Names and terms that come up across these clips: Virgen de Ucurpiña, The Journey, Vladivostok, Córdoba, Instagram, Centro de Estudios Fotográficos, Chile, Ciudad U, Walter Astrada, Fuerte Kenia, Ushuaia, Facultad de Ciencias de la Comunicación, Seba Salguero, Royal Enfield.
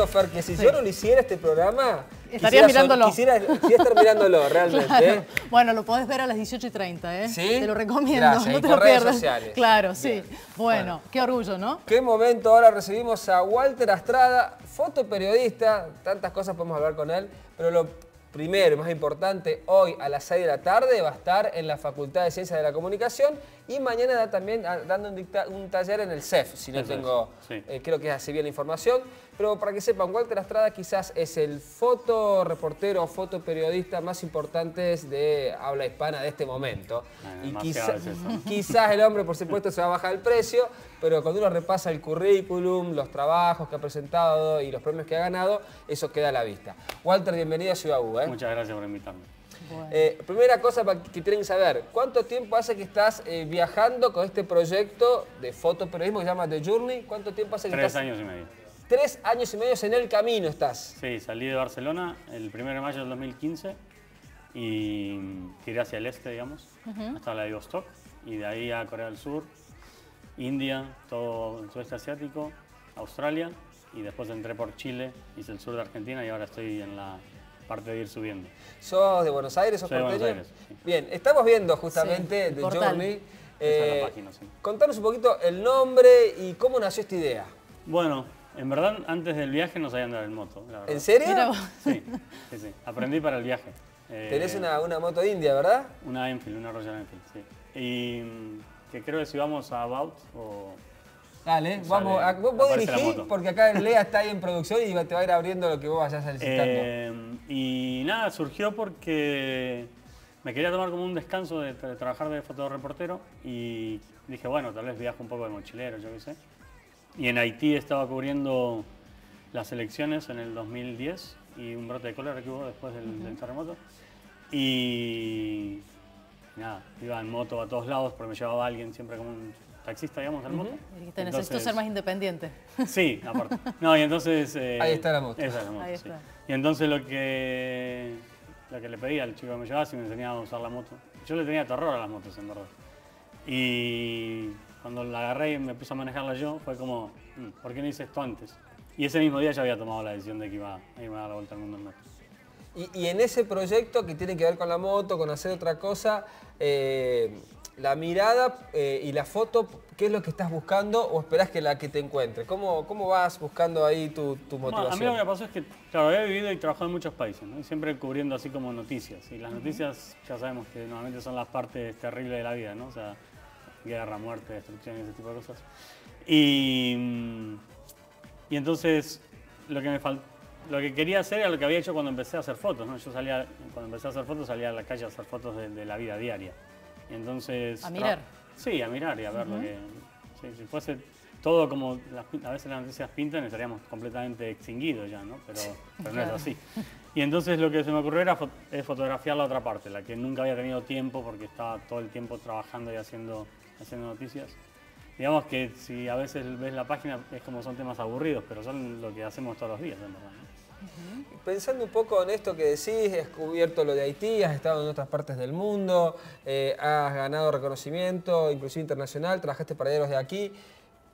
digo, Fer, que si yo no lo hiciera este programa... Estarías mirándolo. Quisiera estar mirándolo, realmente. Claro. ¿Eh? Bueno, lo podés ver a las 18:30, ¿eh? ¿Sí? Te lo recomiendo. Gracias. No te lo pierdas. Redes sociales. Claro, bien. Sí. Bueno, qué orgullo, ¿no? Qué momento. Ahora recibimos a Walter Astrada, fotoperiodista. Tantas cosas podemos hablar con él, pero lo primero y más importante, hoy a las 6 de la tarde va a estar en la Facultad de Ciencias de la Comunicación y mañana también dando un taller en el CEF, si no tengo, creo que es así bien la información. Pero para que sepan, Walter Astrada quizás es el fotoreportero o fotoperiodista más importante de habla hispana de este momento. Y quizás el hombre, por supuesto, se va a bajar el precio, pero cuando uno repasa el currículum, los trabajos que ha presentado y los premios que ha ganado, eso queda a la vista. Walter, bienvenido a Ciudad U. Muchas gracias por invitarme. Bueno. Primera cosa que tienen que saber, ¿cuánto tiempo hace que estás viajando con este proyecto de fotoperiodismo que se llama The Journey? ¿Cuánto tiempo hace que estás? 3 años y medio. 3 años y medio en el camino estás. Sí, salí de Barcelona el 1 de mayo del 2015 y tiré hacia el este, digamos, hasta Vladivostok, y de ahí a Corea del Sur, India, todo el sudeste asiático, Australia, y después entré por Chile, hice el sur de Argentina y ahora estoy en la... parte de ir subiendo. ¿Sos de Buenos Aires? Soy de Buenos Aires, sí. Bien, estamos viendo justamente The Journey. Es la página, sí. Contanos un poquito el nombre y cómo nació esta idea. Bueno, en verdad antes del viaje no sabía andar en moto, la verdad. ¿En serio? Sí, sí, sí. Aprendí para el viaje. Tenés una moto india, ¿verdad? Una Enfield, una Royal Enfield, sí. Y que creo que si vamos a About o... Dale, vamos, vos dirigís porque acá Lea está ahí en producción y te va a ir abriendo lo que vos vayas necesitando. Y nada, surgió porque me quería tomar como un descanso de trabajar de fotoreportero y dije, bueno, tal vez viajo un poco de mochilero, yo qué sé. Y en Haití estaba cubriendo las elecciones en el 2010 y un brote de cólera que hubo después del terremoto. Y nada, iba en moto a todos lados porque me llevaba alguien siempre como un... taxista, digamos, al moto. Te necesito ser más independiente. Sí, aparte. No, y entonces... ahí está la moto. Esa es la moto, ahí está. Sí. Y entonces lo que le pedí al chico que me llevaba, si me enseñaba a usar la moto. Yo le tenía terror a las motos, en verdad. Y cuando la agarré y me puse a manejarla yo, fue como, ¿por qué no hice esto antes? Y ese mismo día ya había tomado la decisión de que iba a irme a dar la vuelta al mundo en moto. Y en ese proyecto que tiene que ver con la moto, con hacer otra cosa... la mirada y la foto, ¿qué es lo que estás buscando o esperás que la que te encuentre? ¿Cómo vas buscando ahí tu motivación? Bueno, a mí lo que pasó es que, claro, he vivido y trabajado en muchos países, ¿no? Siempre cubriendo así como noticias. Y las noticias ya sabemos que normalmente son las partes terribles de la vida, ¿no? O sea, guerra, muerte, destrucción y ese tipo de cosas. Y entonces lo que quería hacer era lo que había hecho cuando empecé a hacer fotos, ¿no? Yo salía, cuando empecé a hacer fotos, salía a la calle a hacer fotos de la vida diaria. Entonces, a mirar. Sí, a mirar y a ver lo que... Sí, si fuese todo como a veces las noticias pintan, estaríamos completamente extinguidos ya, ¿no? Pero no es así. Y entonces lo que se me ocurrió era fotografiar la otra parte, la que nunca había tenido tiempo porque estaba todo el tiempo trabajando y haciendo noticias. Digamos que si a veces ves la página es como son temas aburridos, pero son lo que hacemos todos los días, en verdad, ¿no? Pensando un poco en esto que decís, has cubierto lo de Haití, has estado en otras partes del mundo, has ganado reconocimiento, inclusive internacional, trabajaste para diarios de aquí.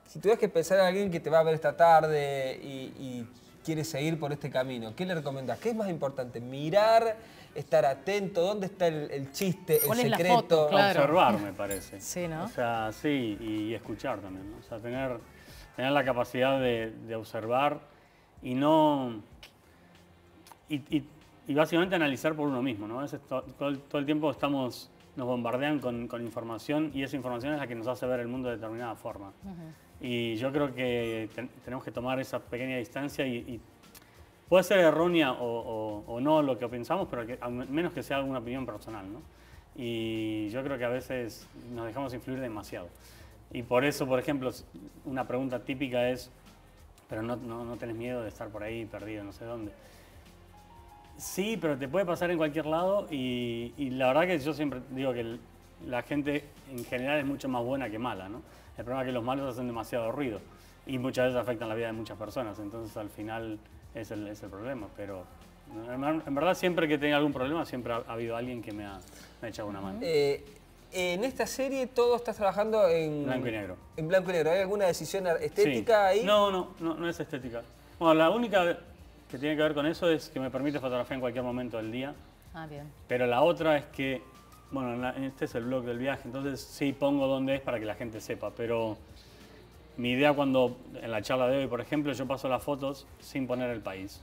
Si tuvieras que pensar en alguien que te va a ver esta tarde y quiere seguir por este camino, ¿qué le recomendás? ¿Qué es más importante? ¿Mirar? ¿Estar atento? ¿Dónde está el chiste, el secreto? Claro. Observar, me parece. Sí, ¿no? O sea, sí, y escuchar también, ¿no? O sea, tener la capacidad de observar y no... Y básicamente analizar por uno mismo, ¿no? A veces todo el tiempo nos bombardean con información y esa información es la que nos hace ver el mundo de determinada forma. Y yo creo que tenemos que tomar esa pequeña distancia y puede ser errónea o no lo que pensamos, pero a menos que sea alguna opinión personal, ¿no? Y yo creo que a veces nos dejamos influir demasiado. Y por eso, por ejemplo, una pregunta típica es, pero no tenés miedo de estar por ahí perdido, no sé dónde. Sí, pero te puede pasar en cualquier lado y la verdad que yo siempre digo que la gente en general es mucho más buena que mala, ¿no? El problema es que los malos hacen demasiado ruido y muchas veces afectan la vida de muchas personas, entonces al final es el problema, pero... En verdad siempre que tenía algún problema siempre ha habido alguien que me ha echado una mano. En esta serie todo estás trabajando en... blanco y negro. En blanco y negro. ¿Hay alguna decisión estética ahí? No, no es estética. Bueno, la única que tiene que ver con eso es que me permite fotografiar en cualquier momento del día. Ah, bien. Pero la otra es que, bueno, este es el blog del viaje, entonces sí pongo dónde es para que la gente sepa, pero mi idea cuando, en la charla de hoy, por ejemplo, yo paso las fotos sin poner el país.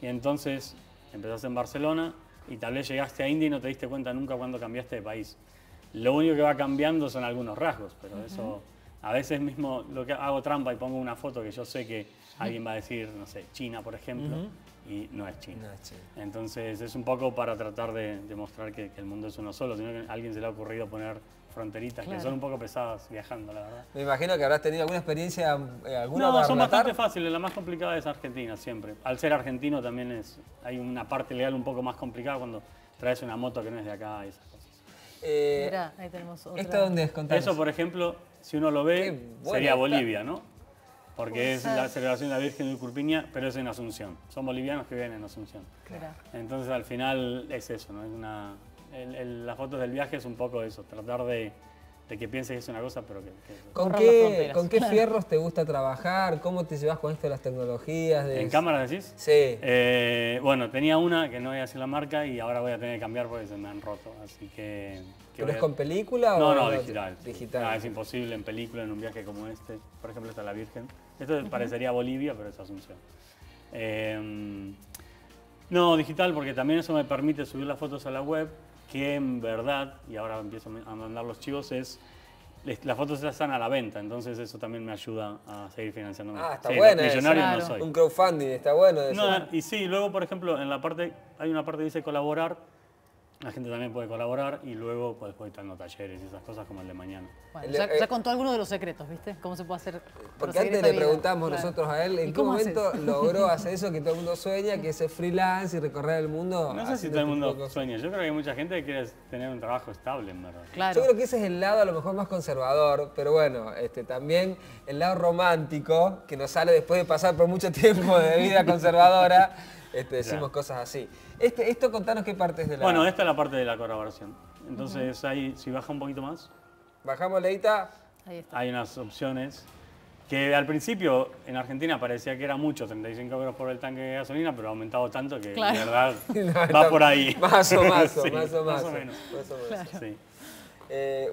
Y entonces empezaste en Barcelona y tal vez llegaste a India y no te diste cuenta nunca cuando cambiaste de país. Lo único que va cambiando son algunos rasgos, pero eso... A veces mismo lo que hago trampa y pongo una foto que yo sé que alguien va a decir, no sé, China, por ejemplo, y no es China. No es China. Entonces es un poco para tratar de demostrar que el mundo es uno solo, sino que a alguien se le ha ocurrido poner fronteritas, claro, que son un poco pesadas viajando, la verdad. Me imagino que habrás tenido alguna experiencia, alguna... No, son bastante fáciles, la más complicada es Argentina siempre. Al ser argentino también es, hay una parte legal un poco más complicada cuando traes una moto que no es de acá, esas cosas. Mirá, ahí tenemos otra. ¿Esto dónde es? Contanos. Eso, por ejemplo, si uno lo ve, sería Bolivia, ¿no? Porque es la celebración de la Virgen de Ucurpiña, pero es en Asunción. Son bolivianos que viven en Asunción. Claro. Entonces, al final, es eso, ¿no? Es una, las fotos del viaje es un poco eso, tratar de que pienses que es una cosa, pero que ¿Con qué fierros te gusta trabajar? ¿Cómo te llevas con esto de las tecnologías? ¿En cámaras decís? Sí. Bueno, tenía una que no voy a decir la marca y ahora voy a tener que cambiar porque se me han roto, así que... ¿Pero es con película o...? No, no, digital. Digital. Ah, es imposible en película, en un viaje como este. Por ejemplo, está la Virgen. Esto parecería Bolivia, pero es Asunción. No, digital, porque también eso me permite subir las fotos a la web, que en verdad, y ahora empiezo a mandar los chivos, es... Las fotos están a la venta, entonces eso también me ayuda a seguir financiándome. Ah, está bueno. Millonario no soy. Un crowdfunding, está bueno. No, y sí, luego, por ejemplo, en la parte... Hay una parte que dice colaborar. La gente también puede colaborar y luego puedes dando talleres y esas cosas como el de mañana. Bueno, ya contó algunos de los secretos, ¿viste? ¿Cómo se puede hacer? Porque antes le preguntamos nosotros a él, ¿en qué momento logró hacer eso que todo el mundo sueña, que es freelance y recorrer el mundo? No sé si todo el mundo sueña. Yo creo que hay mucha gente que quiere tener un trabajo estable, en verdad. Claro. Yo creo que ese es el lado a lo mejor más conservador, pero bueno, también el lado romántico, que nos sale después de pasar por mucho tiempo de vida conservadora. Decimos cosas así. Esto contanos qué parte es de la... Bueno, esta es la parte de la colaboración. Entonces, ahí, si baja un poquito más... Bajamos, Leita. Ahí está. Hay unas opciones que al principio en Argentina parecía que era mucho, 35 euros por el tanque de gasolina, pero ha aumentado tanto que, claro, de verdad, no, va por ahí. Más o menos. Claro. Sí.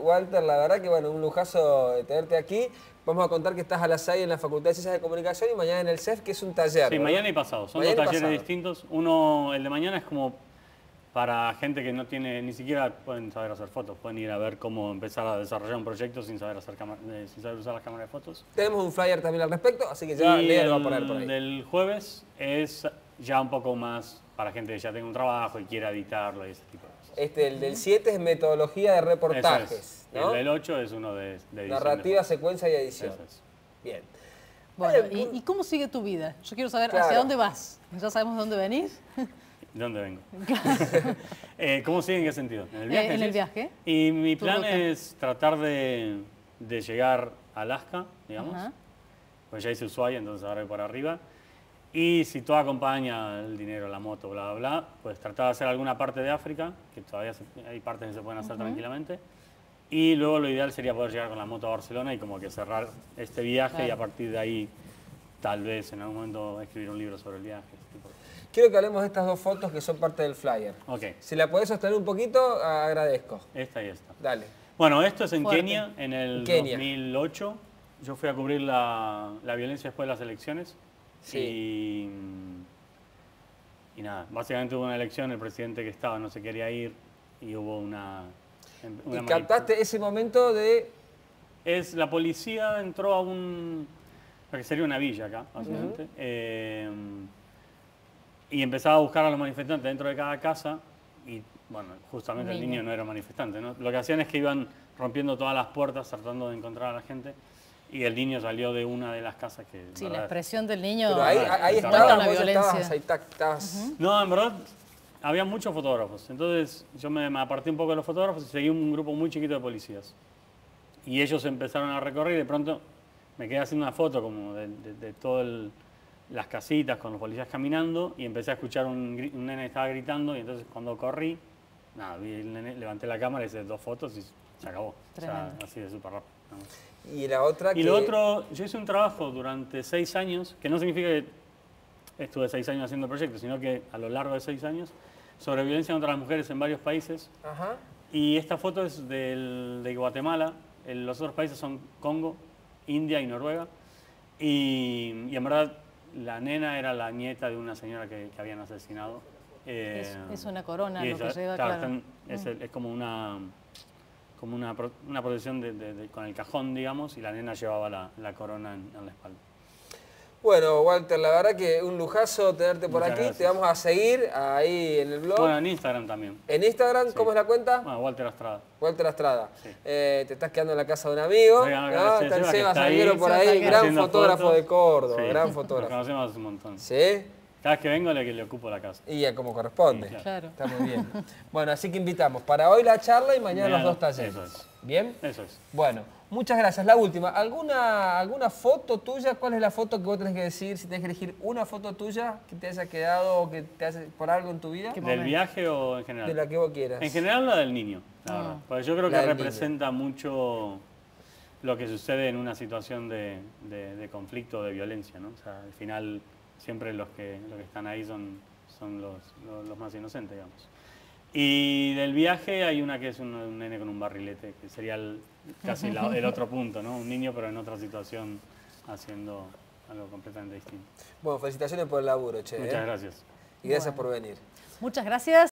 Walter, la verdad que, bueno, un lujazo tenerte aquí. Vamos a contar que estás a las 6 en la Facultad de Ciencias de Comunicación y mañana en el CEF, que es un taller. Sí, ¿verdad? Mañana y pasado. Son mañana dos talleres distintos. Uno, el de mañana, es como para gente que no tiene, ni siquiera pueden saber hacer fotos. Pueden ir a ver cómo empezar a desarrollar un proyecto sin saber hacer sin saber usar las cámaras de fotos. Tenemos un flyer también al respecto, así que ya Lea lo va a poner por ahí. Del jueves es ya un poco más para gente que ya tenga un trabajo y quiera editarlo y ese tipo de cosas. El del 7 es metodología de reportajes. Eso es. ¿No? El del 8 es uno de edición. Narrativa, secuencia y edición. Eso es. Bien. Bueno, ¿y cómo sigue tu vida? Yo quiero saber hacia dónde vas. Ya sabemos de dónde venís. ¿De dónde vengo? Claro. ¿Cómo sigue? ¿En qué sentido? ¿En el viaje? En el viaje. Y mi plan es tratar de llegar a Alaska, digamos. Pues ya hice Ushuaia, entonces ahora voy para arriba. Y si todo acompaña, el dinero, la moto, bla, bla, bla, pues tratar de hacer alguna parte de África, que todavía hay partes que se pueden hacer tranquilamente. Y luego lo ideal sería poder llegar con la moto a Barcelona y como que cerrar este viaje y a partir de ahí, tal vez en algún momento, escribir un libro sobre el viaje. Quiero que hablemos de estas dos fotos que son parte del flyer. Okay. Si la podés sostener un poquito, agradezco. Esta y esta. Dale. Bueno, esto es en Kenia, en el 2008. Yo fui a cubrir la violencia después de las elecciones. Sí. Y nada, básicamente hubo una elección, el presidente que estaba no se quería ir y hubo una... ¿Y captaste ese momento de...? La policía entró a que sería una villa acá, básicamente. Y empezaba a buscar a los manifestantes dentro de cada casa. Y, bueno, justamente el niño no era manifestante, ¿no? Lo que hacían es que iban rompiendo todas las puertas tratando de encontrar a la gente. Y el niño salió de una de las casas que... Sí, la expresión del niño... Pero ahí estaba la violencia. No, en verdad... Había muchos fotógrafos, entonces yo me aparté un poco de los fotógrafos y seguí un grupo muy chiquito de policías. Y ellos empezaron a recorrer y de pronto me quedé haciendo una foto como de todas las casitas con los policías caminando y empecé a escuchar un nene que estaba gritando y entonces cuando corrí, nada, vi el nene, levanté la cámara, hice dos fotos y se acabó. O sea, así de súper rápido. ¿No? Y lo otro, yo hice un trabajo durante 6 años, que no significa que estuve 6 años haciendo proyectos, sino que a lo largo de 6 años, sobre violencia contra las mujeres en varios países. Ajá. Y esta foto es de Guatemala. Los otros países son Congo, India y Noruega. Y en verdad, la nena era la nieta de una señora que habían asesinado. Es una corona lo que lleva, claro. Están, es como una protección con el cajón, digamos, y la nena llevaba la corona en la espalda. Bueno, Walter, la verdad que un lujazo tenerte por aquí. Muchas gracias. Te vamos a seguir ahí en el blog. Bueno, en Instagram también. ¿En Instagram? Sí. ¿Cómo es la cuenta? Bueno, Walter Astrada. Walter Astrada. Sí. Te estás quedando en la casa de un amigo. Oigan, ¿no? Está el Seba Salguero por ahí, gran fotógrafo fotos. De Córdoba, sí. Gran fotógrafo. Nos conocemos un montón. ¿Sí? Cada vez que vengo le ocupo la casa. Y ya como corresponde. Sí, claro. Está muy bien. Bueno, así que invitamos para hoy la charla y mañana los dos talleres. Eso es. ¿Bien? Eso es. Bueno, muchas gracias. La última, ¿alguna foto tuya? ¿Cuál es la foto que vos tenés que decir? Si tenés que elegir una foto tuya que te haya quedado o que te hace por algo en tu vida. ¿Del viaje o en general? De la que vos quieras. En general la del niño, la verdad. Porque yo creo que representa mucho lo que sucede en una situación de conflicto, de violencia, ¿no? O sea, al final siempre los que están ahí son los más inocentes, digamos. Y del viaje hay una que es un nene con un barrilete, que sería casi el otro punto, ¿no? Un niño pero en otra situación haciendo algo completamente distinto. Bueno, felicitaciones por el laburo, che. Muchas gracias. Y gracias por venir. Muchas gracias.